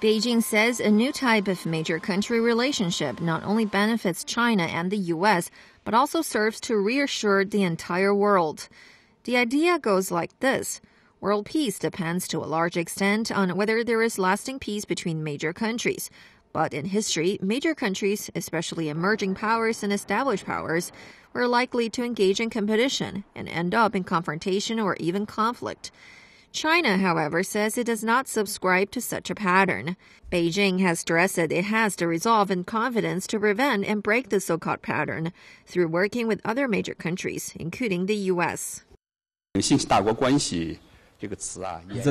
Beijing says a new type of major-country relationship not only benefits China and the U.S., but also serves to reassure the entire world. The idea goes like this. World peace depends to a large extent on whether there is lasting peace between major countries. But in history, major countries, especially emerging powers and established powers, were likely to engage in competition and end up in confrontation or even conflict. China, however, says it does not subscribe to such a pattern. Beijing has stressed that it has the resolve and confidence to prevent and break the so-called pattern through working with other major countries, including the U.S. The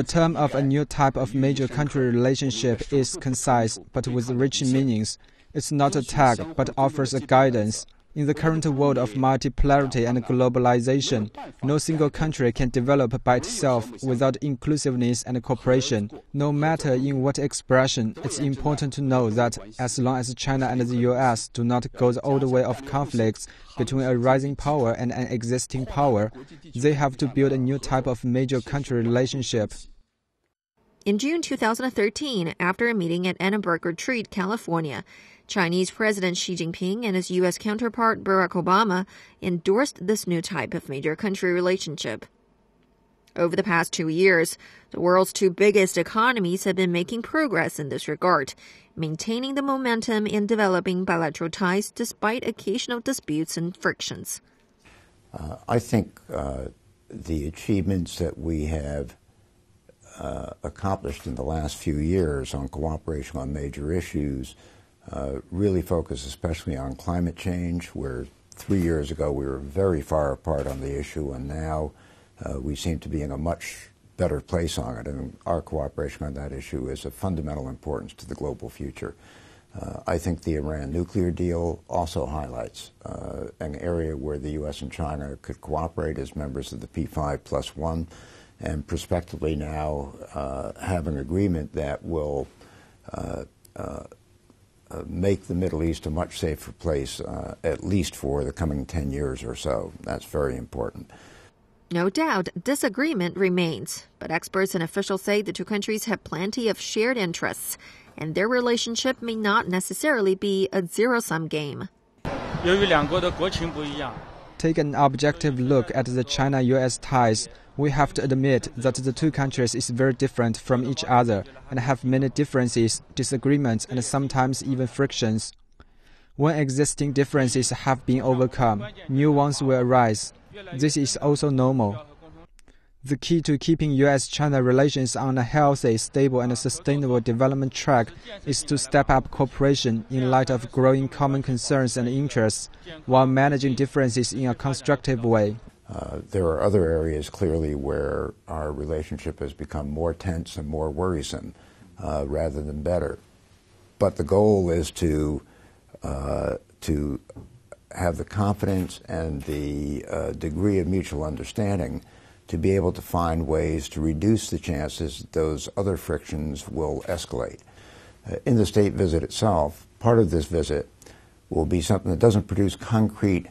term of a new type of major-country relationship is concise, but with rich meanings. It's not a tag, but offers a guidance. In the current world of multipolarity and globalization, no single country can develop by itself without inclusiveness and cooperation. No matter in what expression, it's important to know that as long as China and the U.S. do not go the old way of conflicts, between a rising power and an existing power, they have to build a new type of major-country relationship. In June 2013, after a meeting at Annenberg Retreat, California, Chinese President Xi Jinping and his U.S. counterpart Barack Obama endorsed this new type of major-country relationship. Over the past 2 years, the world's two biggest economies have been making progress in this regard, maintaining the momentum in developing bilateral ties despite occasional disputes and frictions. I think the achievements that we have accomplished in the last few years on cooperation on major issues really focus especially on climate change, where 3 years ago we were very far apart on the issue, and now we seem to be in a much better place on it, and our cooperation on that issue is of fundamental importance to the global future. I think the Iran nuclear deal also highlights an area where the U.S. and China could cooperate as members of the P5+1, and prospectively now have an agreement that will make the Middle East a much safer place, at least for the coming 10 years or so. That's very important. No doubt, disagreement remains, but experts and officials say the two countries have plenty of shared interests, and their relationship may not necessarily be a zero-sum game. Take an objective look at the China-U.S. ties. We have to admit that the two countries is very different from each other and have many differences, disagreements, and sometimes even frictions. When existing differences have been overcome, new ones will arise. This is also normal. The key to keeping U.S.-China relations on a healthy, stable, and sustainable development track is to step up cooperation in light of growing common concerns and interests, while managing differences in a constructive way. There are other areas, clearly, where our relationship has become more tense and more worrisome rather than better. But the goal is to have the confidence and the degree of mutual understanding to be able to find ways to reduce the chances that those other frictions will escalate. In the state visit itself, part of this visit will be something that doesn't produce concrete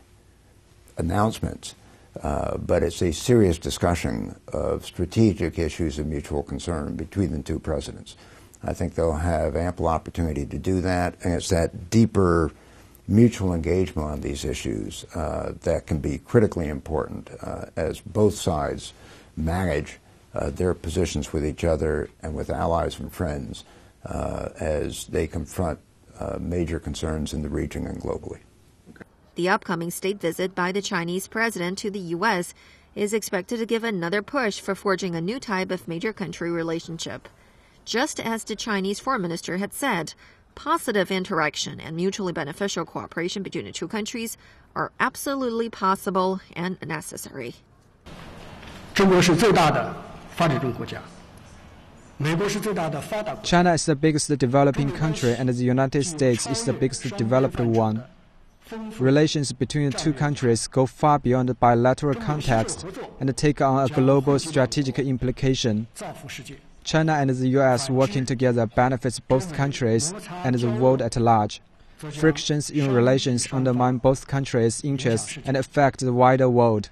announcements, but it's a serious discussion of strategic issues of mutual concern between the two presidents. I think they'll have ample opportunity to do that, and it's that deeper mutual engagement on these issues that can be critically important as both sides manage their positions with each other and with allies and friends as they confront major concerns in the region and globally. The upcoming state visit by the Chinese president to the U.S. is expected to give another push for forging a new type of major-country relationship. Just as the Chinese foreign minister had said, positive interaction and mutually beneficial cooperation between the two countries are absolutely possible and necessary. China is the biggest developing country, and the United States is the biggest developed one. Relations between the two countries go far beyond the bilateral context and take on a global strategic implication. China and the U.S. working together benefits both countries and the world at large. Frictions in relations undermine both countries' interests and affect the wider world.